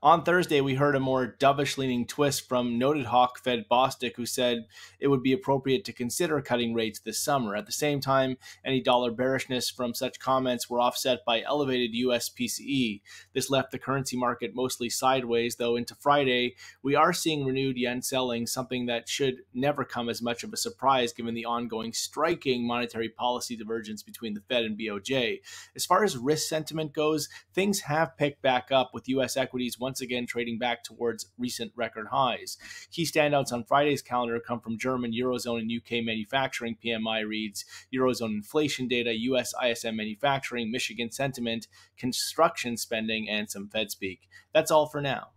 On Thursday, we heard a more dovish-leaning twist from noted hawk Fed Bostic, who said it would be appropriate to consider cutting rates this summer. At the same time, any dollar bearishness from such comments were offset by elevated U.S. PCE. This left the currency market mostly sideways, though into Friday, we are seeing renewed yen selling, something that should never come as much of a surprise given the ongoing striking monetary policy divergence between the Fed and BOJ. As far as risk sentiment goes, things have picked back up, with U.S. equities once again trading back towards recent record highs. Key standouts on Friday's calendar come from German, Eurozone, and UK manufacturing PMI reads, Eurozone inflation data, US ISM manufacturing, Michigan sentiment, construction spending, and some Fed speak. That's all for now.